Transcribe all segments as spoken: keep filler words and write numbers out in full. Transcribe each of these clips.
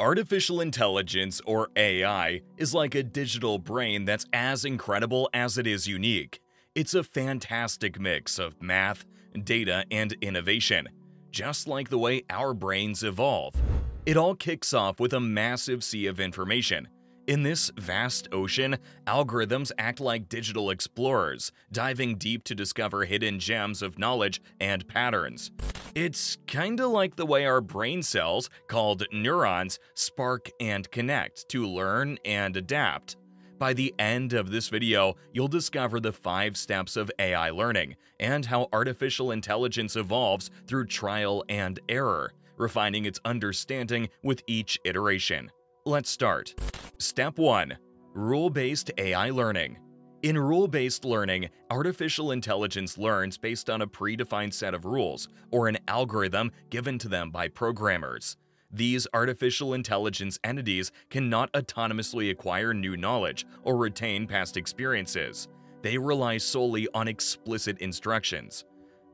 Artificial intelligence, or A I, is like a digital brain that's as incredible as it is unique. It's a fantastic mix of math, data, and innovation, just like the way our brains evolve. It all kicks off with a massive sea of information. In this vast ocean, algorithms act like digital explorers, diving deep to discover hidden gems of knowledge and patterns. It's kinda like the way our brain cells, called neurons, spark and connect to learn and adapt. By the end of this video, you'll discover the five steps of A I learning and how artificial intelligence evolves through trial and error, refining its understanding with each iteration. Let's start. Step one. Rule-based A I learning. In rule-based learning, artificial intelligence learns based on a predefined set of rules or an algorithm given to them by programmers. These artificial intelligence entities cannot autonomously acquire new knowledge or retain past experiences. They rely solely on explicit instructions.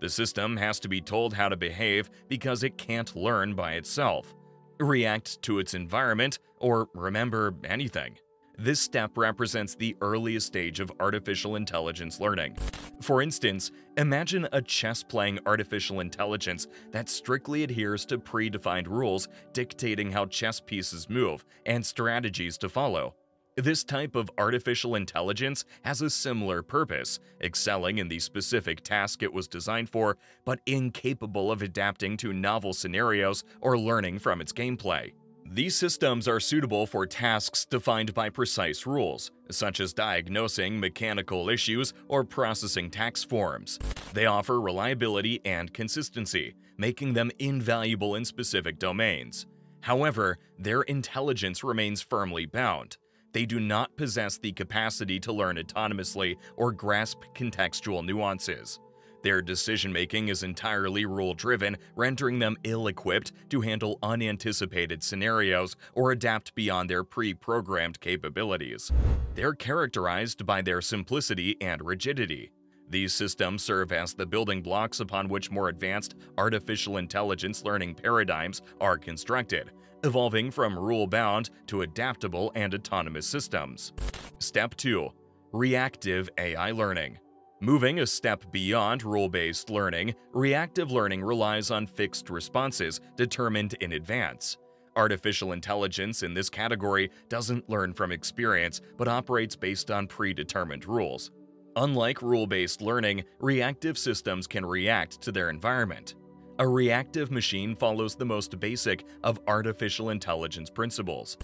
The system has to be told how to behave because it can't learn by itself, react to its environment, or remember anything. This step represents the earliest stage of artificial intelligence learning. For instance, imagine a chess-playing artificial intelligence that strictly adheres to predefined rules dictating how chess pieces move and strategies to follow. This type of artificial intelligence has a similar purpose, excelling in the specific task it was designed for, but incapable of adapting to novel scenarios or learning from its gameplay. These systems are suitable for tasks defined by precise rules, such as diagnosing mechanical issues or processing tax forms. They offer reliability and consistency, making them invaluable in specific domains. However, their intelligence remains firmly bound. They do not possess the capacity to learn autonomously or grasp contextual nuances. Their decision-making is entirely rule-driven, rendering them ill-equipped to handle unanticipated scenarios or adapt beyond their pre-programmed capabilities. They're characterized by their simplicity and rigidity. These systems serve as the building blocks upon which more advanced artificial intelligence learning paradigms are constructed, evolving from rule-bound to adaptable and autonomous systems. Step two. Reactive A I learning. Moving a step beyond rule-based learning, reactive learning relies on fixed responses determined in advance. Artificial intelligence in this category doesn't learn from experience but operates based on predetermined rules. Unlike rule-based learning, reactive systems can react to their environment. A reactive machine follows the most basic of artificial intelligence principles,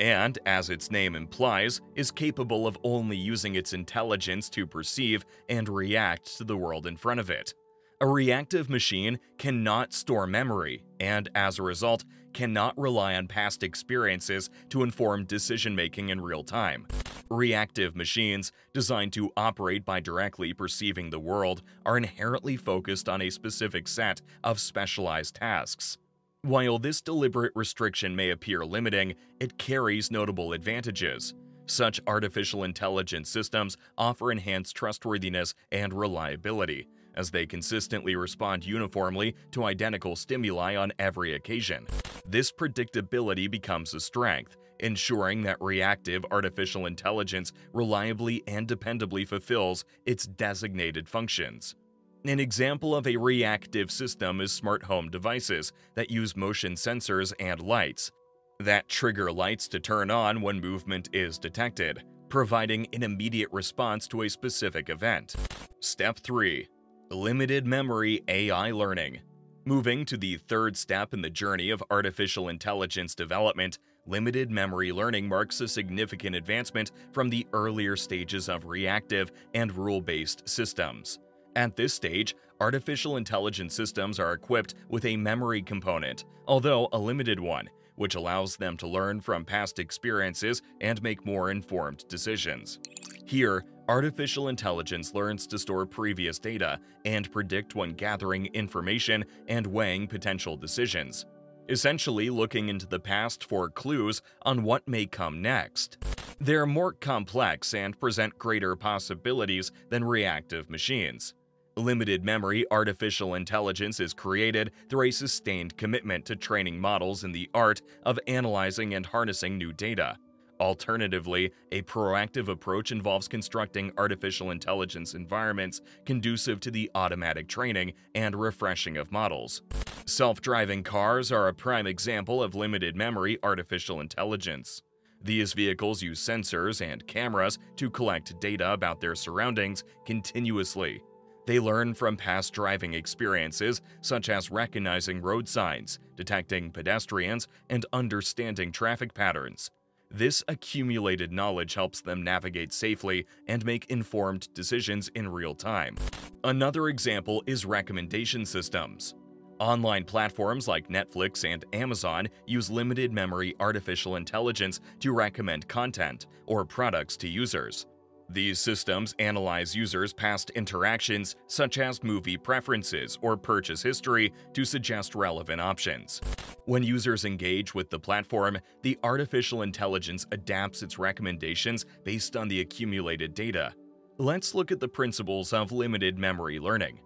and, as its name implies, is capable of only using its intelligence to perceive and react to the world in front of it. A reactive machine cannot store memory and, as a result, cannot rely on past experiences to inform decision-making in real time. Reactive machines, designed to operate by directly perceiving the world, are inherently focused on a specific set of specialized tasks. While this deliberate restriction may appear limiting, it carries notable advantages. Such artificial intelligence systems offer enhanced trustworthiness and reliability, as they consistently respond uniformly to identical stimuli on every occasion. This predictability becomes a strength, ensuring that reactive artificial intelligence reliably and dependably fulfills its designated functions. An example of a reactive system is smart home devices that use motion sensors and lights that trigger lights to turn on when movement is detected, providing an immediate response to a specific event. Step three. Limited memory A I learning. Moving to the third step in the journey of artificial intelligence development, limited memory learning marks a significant advancement from the earlier stages of reactive and rule-based systems. At this stage, artificial intelligence systems are equipped with a memory component, although a limited one, which allows them to learn from past experiences and make more informed decisions. Here, artificial intelligence learns to store previous data and predict when gathering information and weighing potential decisions, essentially looking into the past for clues on what may come next. They're more complex and present greater possibilities than reactive machines. Limited memory artificial intelligence is created through a sustained commitment to training models in the art of analyzing and harnessing new data. Alternatively, a proactive approach involves constructing artificial intelligence environments conducive to the automatic training and refreshing of models. Self-driving cars are a prime example of limited memory artificial intelligence. These vehicles use sensors and cameras to collect data about their surroundings continuously. They learn from past driving experiences, such as recognizing road signs, detecting pedestrians, and understanding traffic patterns. This accumulated knowledge helps them navigate safely and make informed decisions in real time. Another example is recommendation systems. Online platforms like Netflix and Amazon use limited memory artificial intelligence to recommend content or products to users. These systems analyze users' past interactions, such as movie preferences or purchase history, to suggest relevant options. When users engage with the platform, the artificial intelligence adapts its recommendations based on the accumulated data. Let's look at the principles of limited memory learning.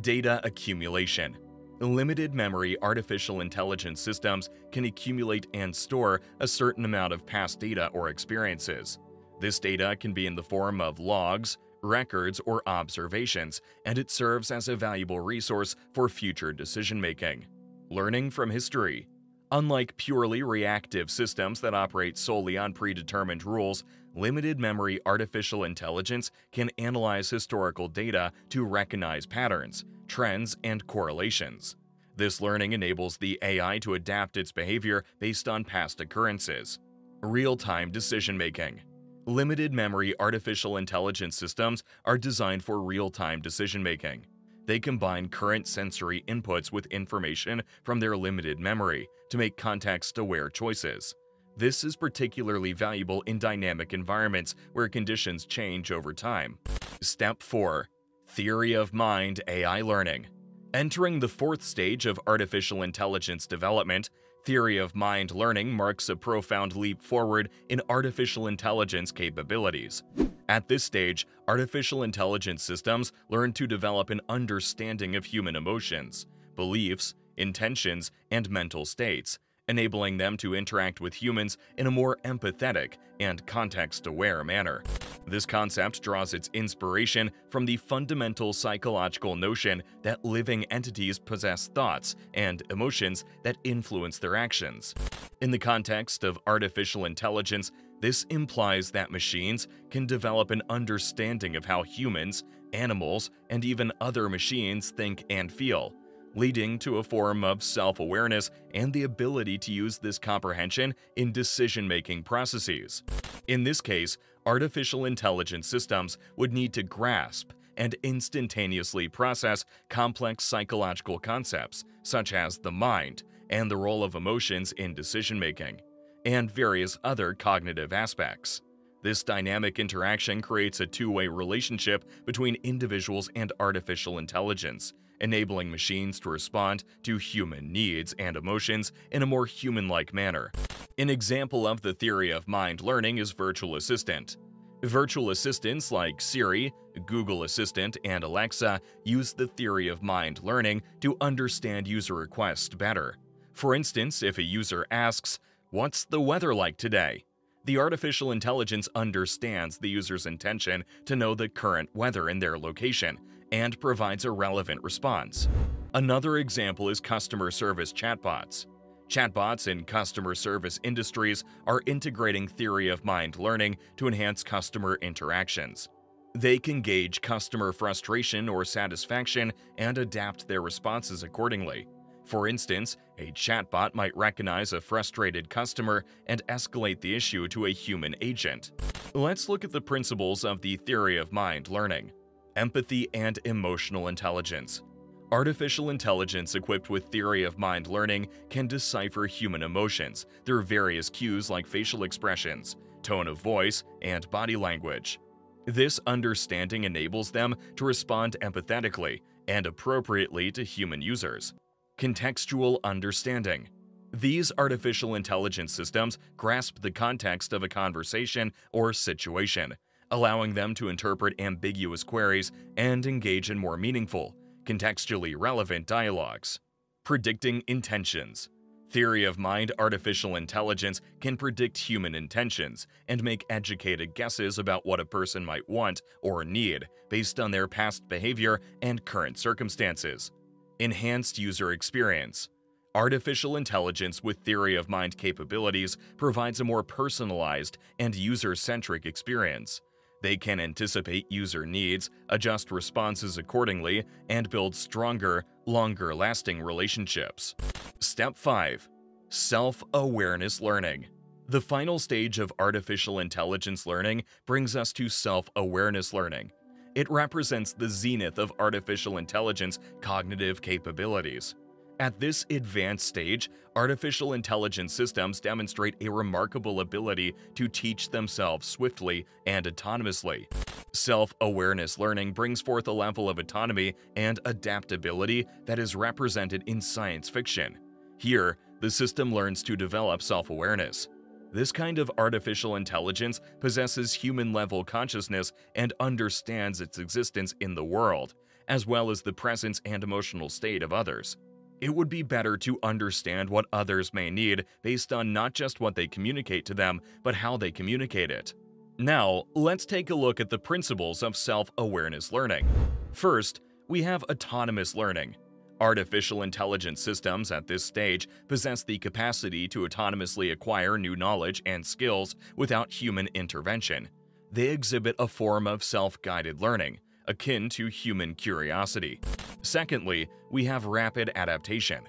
Data accumulation. Limited memory artificial intelligence systems can accumulate and store a certain amount of past data or experiences. This data can be in the form of logs, records, or observations, and it serves as a valuable resource for future decision-making. Learning from history. Unlike purely reactive systems that operate solely on predetermined rules, limited memory artificial intelligence can analyze historical data to recognize patterns, trends, and correlations. This learning enables the A I to adapt its behavior based on past occurrences. Real-time decision-making. Limited memory artificial intelligence systems are designed for real-time decision-making. They combine current sensory inputs with information from their limited memory to make context-aware choices. This is particularly valuable in dynamic environments where conditions change over time. Step four. Theory of Mind A I Learning. Entering the fourth stage of artificial intelligence development, theory of mind learning marks a profound leap forward in artificial intelligence capabilities. At this stage, artificial intelligence systems learn to develop an understanding of human emotions, beliefs, intentions, and mental states, enabling them to interact with humans in a more empathetic and context-aware manner. This concept draws its inspiration from the fundamental psychological notion that living entities possess thoughts and emotions that influence their actions. In the context of artificial intelligence, this implies that machines can develop an understanding of how humans, animals, and even other machines think and feel, leading to a form of self-awareness and the ability to use this comprehension in decision-making processes. In this case, artificial intelligence systems would need to grasp and instantaneously process complex psychological concepts such as the mind and the role of emotions in decision-making, and various other cognitive aspects. This dynamic interaction creates a two-way relationship between individuals and artificial intelligence, enabling machines to respond to human needs and emotions in a more human-like manner. An example of the theory of mind learning is virtual assistant. Virtual assistants like Siri, Google Assistant, and Alexa use the theory of mind learning to understand user requests better. For instance, if a user asks, "What's the weather like today?" the artificial intelligence understands the user's intention to know the current weather in their location and provides a relevant response. Another example is customer service chatbots. Chatbots in customer service industries are integrating theory of mind learning to enhance customer interactions. They can gauge customer frustration or satisfaction and adapt their responses accordingly. For instance, a chatbot might recognize a frustrated customer and escalate the issue to a human agent. Let's look at the principles of the theory of mind learning. Empathy and emotional intelligence. Artificial intelligence equipped with theory of mind learning can decipher human emotions through various cues like facial expressions, tone of voice, and body language. This understanding enables them to respond empathetically and appropriately to human users. Contextual understanding. These artificial intelligence systems grasp the context of a conversation or situation, allowing them to interpret ambiguous queries and engage in more meaningful, contextually relevant dialogues. Predicting intentions. Theory of mind artificial intelligence can predict human intentions and make educated guesses about what a person might want or need based on their past behavior and current circumstances. Enhanced user experience. Artificial intelligence with theory of mind capabilities provides a more personalized and user-centric experience. They can anticipate user needs, adjust responses accordingly, and build stronger, longer-lasting relationships. Step five. Self-awareness learning. The final stage of artificial intelligence learning brings us to self-awareness learning. It represents the zenith of artificial intelligence cognitive capabilities. At this advanced stage, artificial intelligence systems demonstrate a remarkable ability to teach themselves swiftly and autonomously. Self-awareness learning brings forth a level of autonomy and adaptability that is represented in science fiction. Here, the system learns to develop self-awareness. This kind of artificial intelligence possesses human-level consciousness and understands its existence in the world, as well as the presence and emotional state of others. It would be better to understand what others may need based on not just what they communicate to them, but how they communicate it. Now, let's take a look at the principles of self-awareness learning. First, we have autonomous learning. Artificial intelligence systems at this stage possess the capacity to autonomously acquire new knowledge and skills without human intervention. They exhibit a form of self-guided learning, akin to human curiosity. Secondly, we have rapid adaptation.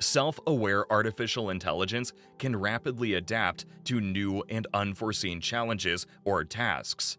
Self-aware artificial intelligence can rapidly adapt to new and unforeseen challenges or tasks.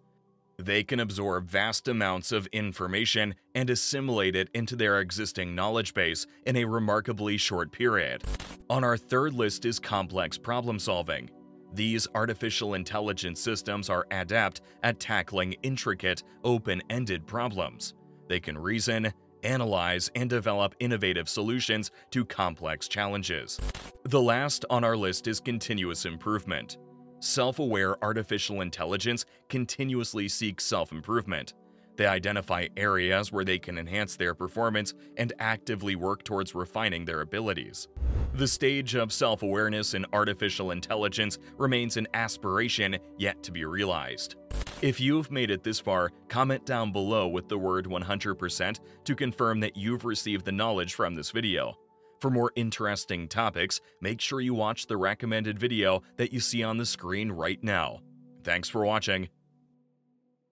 They can absorb vast amounts of information and assimilate it into their existing knowledge base in a remarkably short period. On our third list is complex problem solving. These artificial intelligence systems are adept at tackling intricate, open-ended problems. They can reason, analyze, and develop innovative solutions to complex challenges. The last on our list is continuous improvement. Self-aware artificial intelligence continuously seeks self-improvement. They identify areas where they can enhance their performance and actively work towards refining their abilities. The stage of self-awareness in artificial intelligence remains an aspiration yet to be realized. If you've made it this far, comment down below with the word one hundred percent to confirm that you've received the knowledge from this video. For more interesting topics, make sure you watch the recommended video that you see on the screen right now. Thanks for watching.